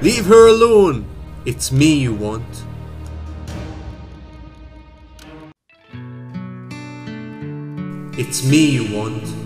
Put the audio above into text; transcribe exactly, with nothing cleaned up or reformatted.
Leave her alone! It's me you want. It's me you want.